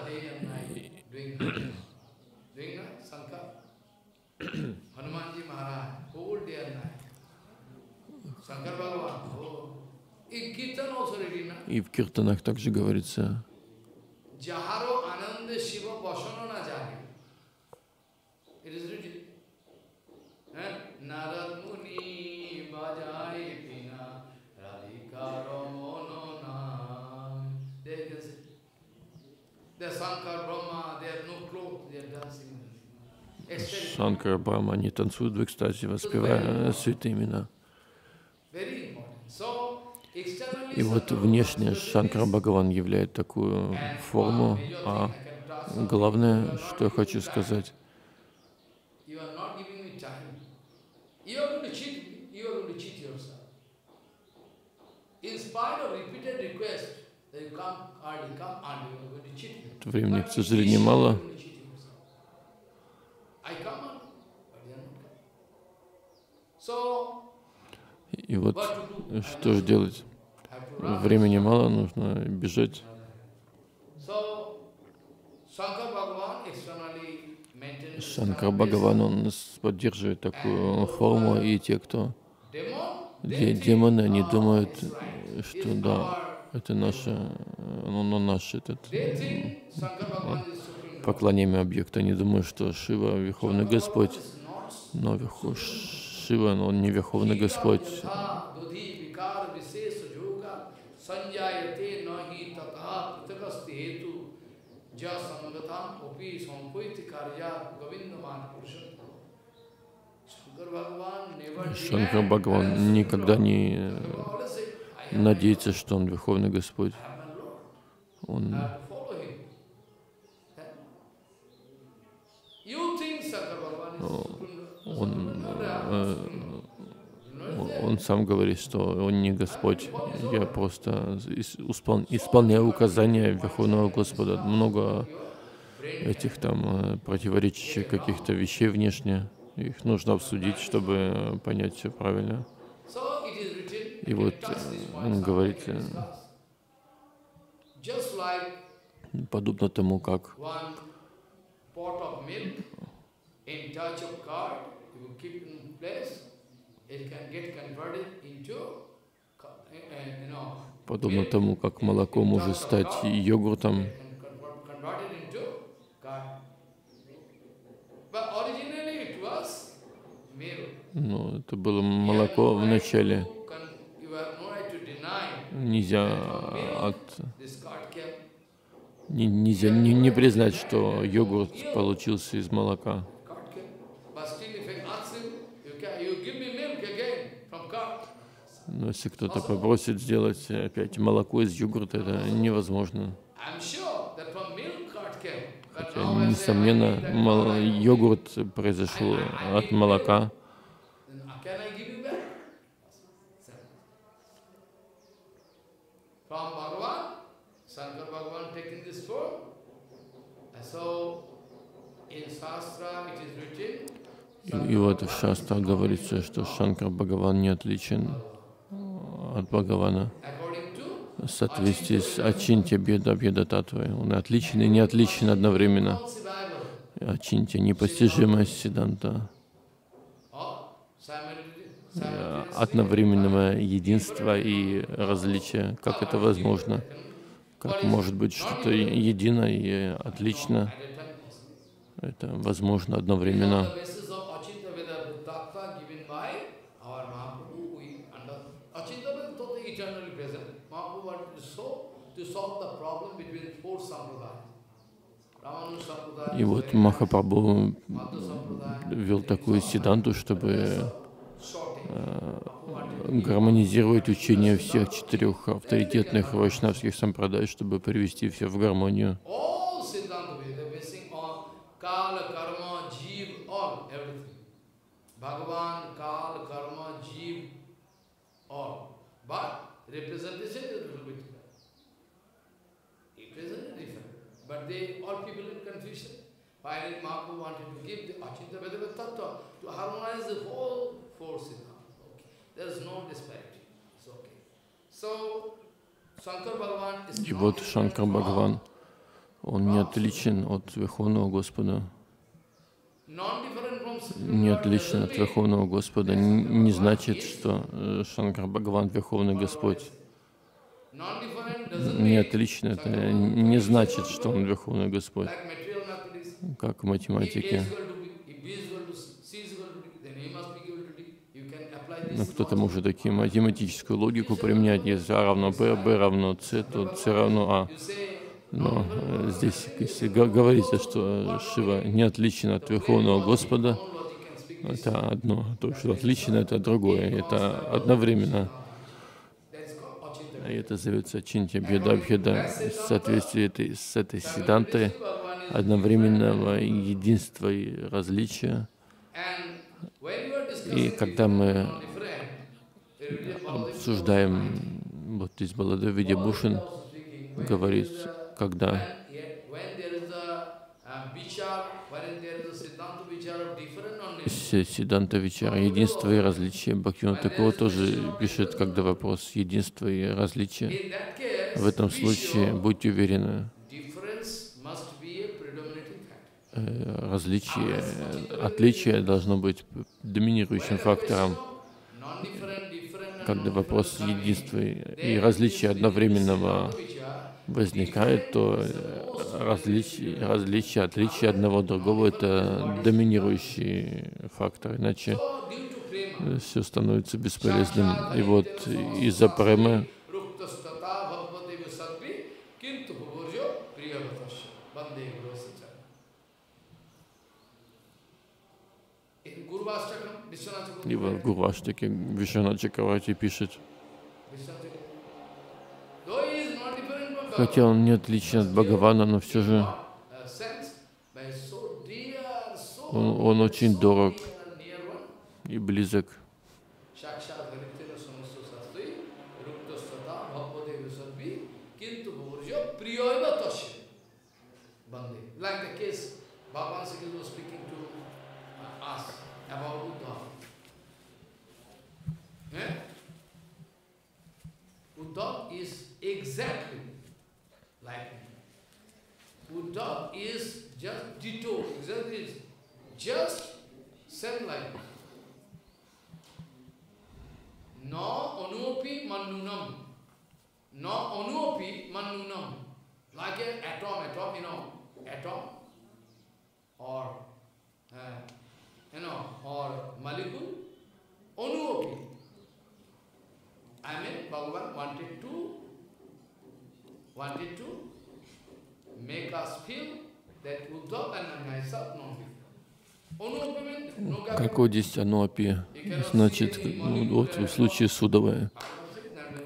И в киртанах также говорится. Шанкар Брахма, они танцуют в экстазе, воспевая святые имена. И вот внешне Шанкар Бхагаван являет такую форму, а главное, что я хочу сказать, времени, к сожалению, мало. И вот что же делать? Времени мало, нужно бежать. Шанкар Бхагаван, он поддерживает такую форму, и те, кто демоны, они думают, что да, это наше, наш этот поклонение объекта. Они думают, что Шива — Верховный Господь, но Шива, он не Верховный Господь. Шанкар Бхагаван никогда не надеется, что он Верховный Господь. Он... Он сам говорит, что он не Господь. Я просто исполняю указания Верховного Господа. Много этих там противоречащих каких-то вещей внешне. Их нужно обсудить, чтобы понять все правильно. И вот он говорит, подобно тому, как молоко может стать йогуртом. Но это было молоко в начале. Нельзя не признать, что йогурт получился из молока. Но если кто-то попросит сделать опять молоко из йогурта, это невозможно. Хотя, несомненно, йогурт произошел от молока. from Bhagavan, Shankar Bhagavan taking this form. So in Shastra it is written. И вот в Шастрах говорится, что Шанкар Бхагаван не отличен от Бхагавана. В соответствии с Ачинтья Беда Беда Татвой. Он отличен и не отличен одновременно. Ачинтья — непостижимость Сиданта. Одновременное единство и различие. Как это возможно? Как может быть что-то едино и отлично? Это возможно одновременно. И вот Махапрабху ввел такую сиданту, чтобы гармонизировать учение всех четырех авторитетных вайшнавских сампрадай, чтобы привести все в гармонию. But they, all people in confusion. Finally, Mahaprabhu wanted to give the Achinta Vedavata Tattva to harmonize the whole four Siddhantas. Okay. There is no disparity. It's okay. So, Shankar Bhagavan is not different from Brahma. Non-different from Не отлично, это не значит, что он Верховный Господь, как в математике. Но кто-то может такую математическую логику применять, если А равно Б, Б равно С, то С равно А. Но здесь, если говорится, что Шива не отличен от Верховного Господа, это одно, то, что отлично, это другое, это одновременно. И это зовется Ачинтья Беда Беда. В соответствии с этой сидантой одновременного единства и различия. И когда мы обсуждаем, вот здесь Баладевиди Бушин говорит, когда Сиддханта Вичара, единство и различие. Бхактивинод Тхакур тоже пишет, когда вопрос единства и различия. В этом случае будьте уверены, отличие должно быть доминирующим фактором. Когда вопрос единства и различия одновременного возникает, то отличие одного от другого — это доминирующий фактор, иначе все становится бесполезным. И вот из-за премы и в Гурваштаке Вишванат Чакраварти пишет: хотя он не отличен от Бхагавана, но все же он очень дорог и близок. Buddha is just ditto, just self-like. No anuopi manunam, no anuopi manunam, like an atom, you know, atom, or you know, or molecule, anuopi. I mean, Bhagavan wanted to. Какой здесь ануапи? Значит, вот в случае с Удавой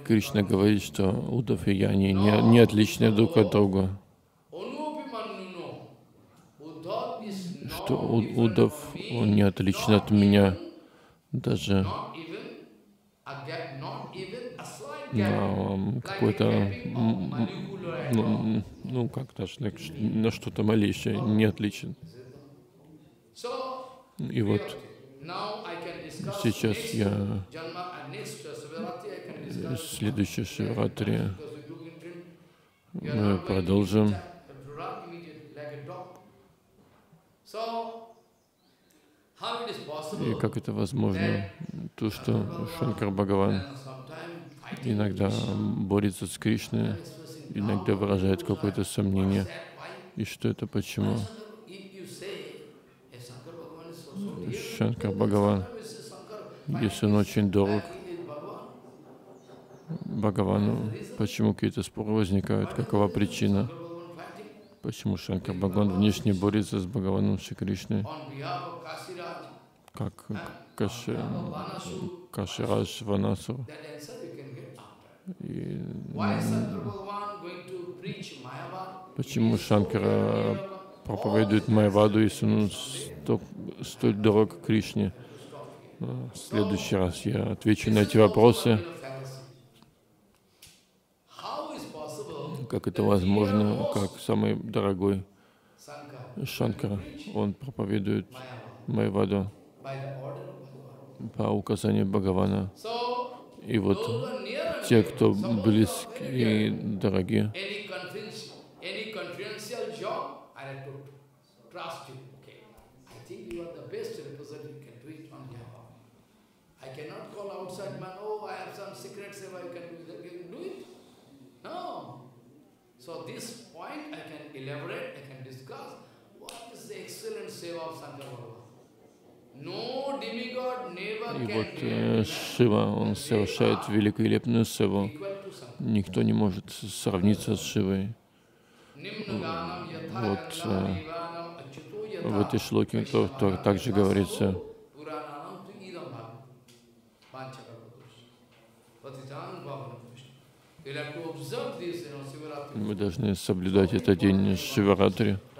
Кришна говорит, что Удав и Яни не отличны друг от друга. Что Удав, он не отличен от меня, даже какое-то, ну, как даже на что-то малейшее, не отличен. И вот сейчас я следующее Шиваратри мы продолжим. И как это возможно? То, что Шанкар Бхагаван иногда борется с Кришной, иногда выражает какое-то сомнение. И что это, почему? Шанкар Бхагаван, если он очень дорог Бхагавану, почему какие-то споры возникают, какова причина? Почему Шанкар Бхагаван внешне борется с Бхагаваном Шри Кришной? Как Каширадж Ванасу. И почему Шанкара проповедует Майяваду, если он столь дорог Кришне? В следующий раз я отвечу на эти вопросы. Как это возможно, как самый дорогой Шанкара, он проповедует Майяваду по указанию Бхагавана. И вот те, кто близки и дороги, и вот Шива, он совершает великолепную севу. Никто не может сравниться с Шивой. Вот в этой шлоке также говорится. Мы должны соблюдать этот день Шиваратри.